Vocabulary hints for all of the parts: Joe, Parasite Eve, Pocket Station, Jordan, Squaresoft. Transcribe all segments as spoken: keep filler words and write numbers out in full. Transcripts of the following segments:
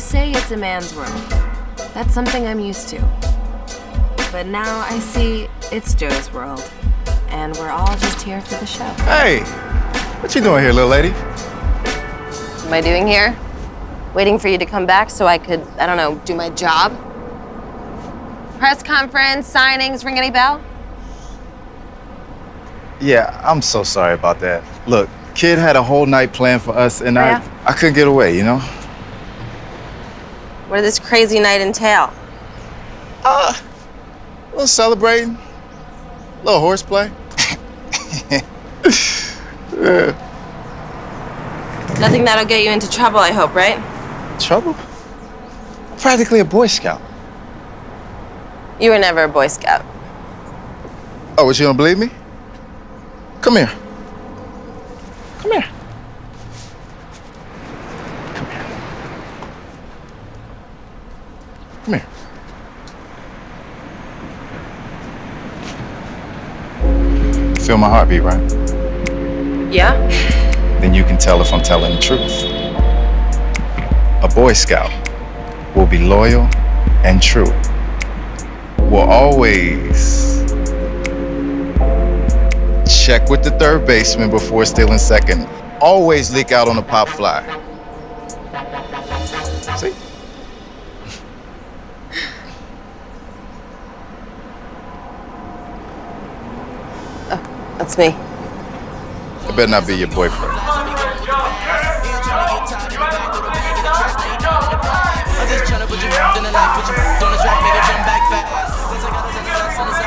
They say it's a man's world. That's something I'm used to. But now I see it's Joe's world. And we're all just here for the show. Hey! What you doing here, little lady? What am I doing here? Waiting for you to come back so I could, I don't know, do my job? Press conference, signings, ring any bell? Yeah, I'm so sorry about that. Look, kid had a whole night planned for us, and yeah. I, I couldn't get away, you know? What did this crazy night entail? Uh, a little celebrating, a little horseplay. Yeah. Nothing that'll get you into trouble, I hope, right? Trouble? I'm practically a Boy Scout. You were never a Boy Scout. Oh, what, you don't believe me? Come here. Come here. Come here. Come here. You feel my heartbeat, right? Yeah. Then you can tell if I'm telling the truth. A Boy Scout will be loyal and true. Will always check with the third baseman before stealing second. Always leak out on the pop fly. See? Oh, that's me. It better not be your boyfriend.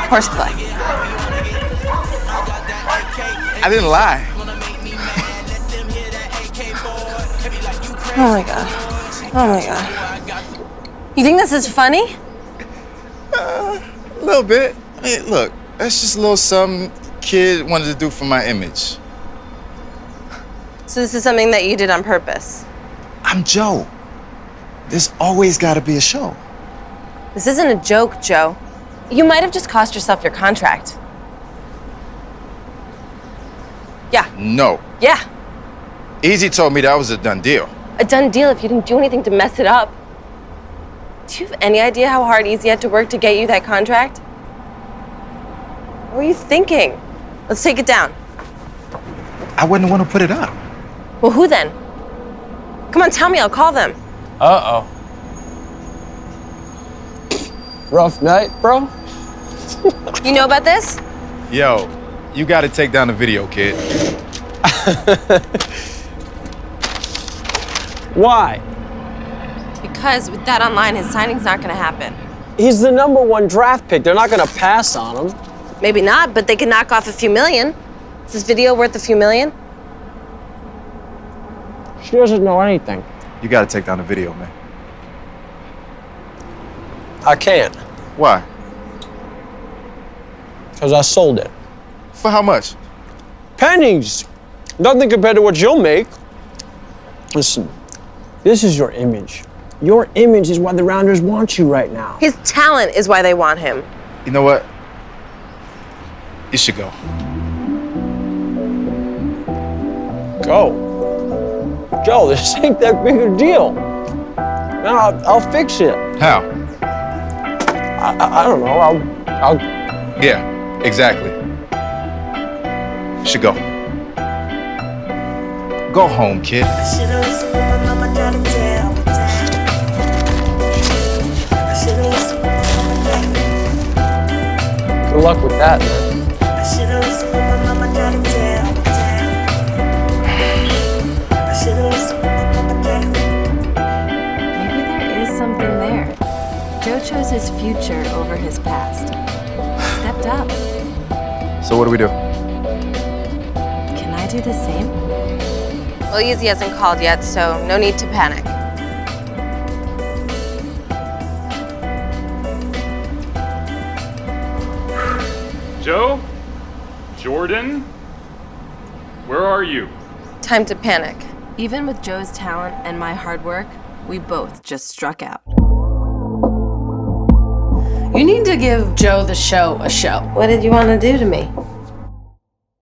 Horseplay. I didn't lie. Oh my God. Oh my God. You think this is funny? Uh, a little bit. I mean, look, that's just a little something kid wanted to do for my image. So this is something that you did on purpose? I'm Joe. There's always gotta be a show. This isn't a joke, Joe. You might have just cost yourself your contract. Yeah. No. Yeah. Easy told me that was a done deal. A done deal if you didn't do anything to mess it up. Do you have any idea how hard Easy had to work to get you that contract? What were you thinking? Let's take it down. I wouldn't want to put it up. Well, who then? Come on, tell me, I'll call them. Uh-oh. Rough night, bro. You know about this? Yo, you gotta take down the video, kid. Why? Because with that online, his signing's not gonna happen. He's the number one draft pick. They're not gonna pass on him. Maybe not, but they can knock off a few million. Is this video worth a few million? She doesn't know anything. You gotta take down the video, man. I can't. Why? Because I sold it. For how much? Pennies. Nothing compared to what you'll make. Listen, this is your image. Your image is why the Rounders want you right now. His talent is why they want him. You know what? You should go. Go. Joe, this ain't that big a deal. Now I'll, I'll fix it. How? I, I, I don't know. I'll, I'll. Yeah, exactly. Should go. Go home, kid. Good luck with that, man. Chose his future over his past. Stepped up. So what do we do? Can I do the same? Well, Easy hasn't called yet, so no need to panic. Joe? Jordan? Where are you? Time to panic. Even with Joe's talent and my hard work, we both just struck out. You need to give Joe the show a show. What did you want to do to me?